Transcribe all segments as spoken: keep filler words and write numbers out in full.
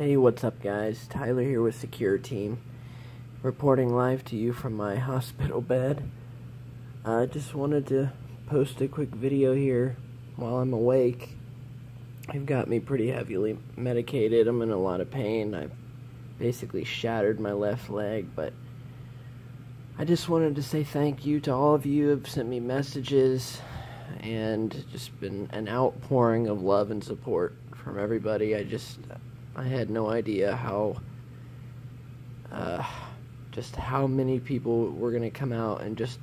Hey, what's up guys? Tyler here with Secure Team, reporting live to you from my hospital bed. I just wanted to post a quick video here while I'm awake. They've got me pretty heavily medicated. I'm in a lot of pain. I basically shattered my left leg, but I just wanted to say thank you to all of you who have sent me messages and just been an outpouring of love and support from everybody. I just... I had no idea how, uh, just how many people were going to come out and just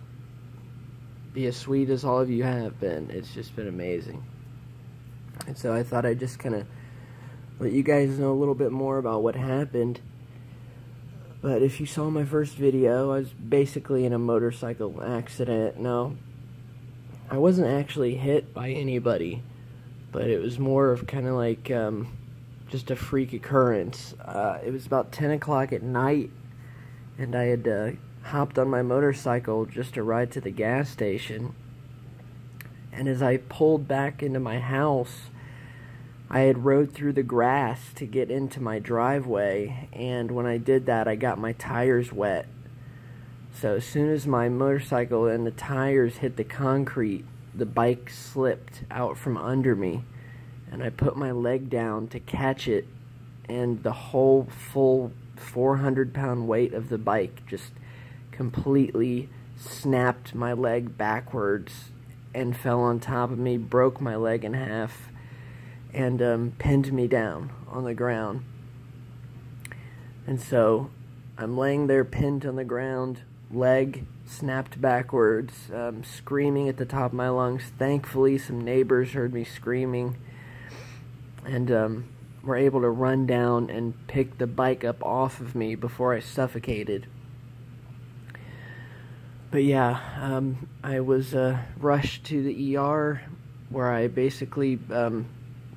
be as sweet as all of you have been. It's just been amazing. And so I thought I'd just kind of let you guys know a little bit more about what happened. But if you saw my first video, I was basically in a motorcycle accident. Now, I wasn't actually hit by anybody, but it was more of kind of like, um... just a freak occurrence. Uh, it was about ten o'clock at night, and I had uh, hopped on my motorcycle just to ride to the gas station. And as I pulled back into my house, I had rode through the grass to get into my driveway, and when I did that, I got my tires wet. So as soon as my motorcycle and the tires hit the concrete, the bike slipped out from under me. And I put my leg down to catch it, and the whole full four hundred pound weight of the bike just completely snapped my leg backwards and fell on top of me, broke my leg in half, and um, pinned me down on the ground. And so I'm laying there pinned on the ground, leg snapped backwards, um, screaming at the top of my lungs. Thankfully, some neighbors heard me screaming and um, were able to run down and pick the bike up off of me before I suffocated. But yeah, um, I was uh, rushed to the E R, where I basically um,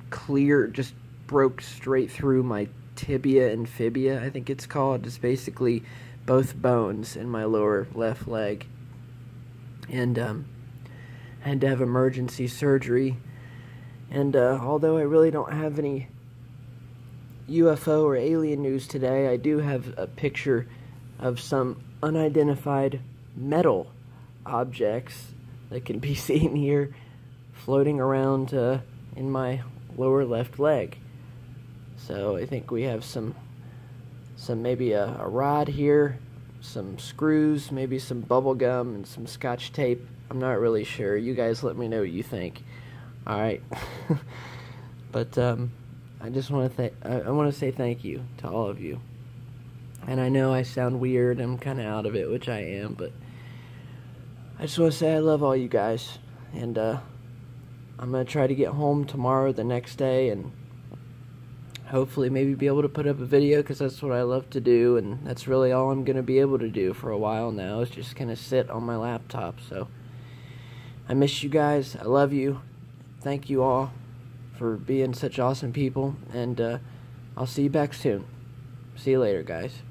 cleared, just broke straight through my tibia and fibia, I think it's called. It's basically both bones in my lower left leg. And um, I had to have emergency surgery. And uh, although I really don't have any U F O or alien news today, I do have a picture of some unidentified metal objects that can be seen here floating around uh, in my lower left leg. So I think we have some, some maybe a, a rod here, some screws, maybe some bubble gum, and some scotch tape. I'm not really sure. You guys let me know what you think. All right, but um, I just want to I, I want to say thank you to all of you, and I know I sound weird. I'm kind of out of it, which I am, but I just want to say I love all you guys, and uh, I'm gonna try to get home tomorrow, the next day, and hopefully maybe be able to put up a video, because that's what I love to do, and that's really all I'm gonna be able to do for a while now, is just kind of sit on my laptop. So I miss you guys. I love you. Thank you all for being such awesome people, and uh, I'll see you back soon. See you later, guys.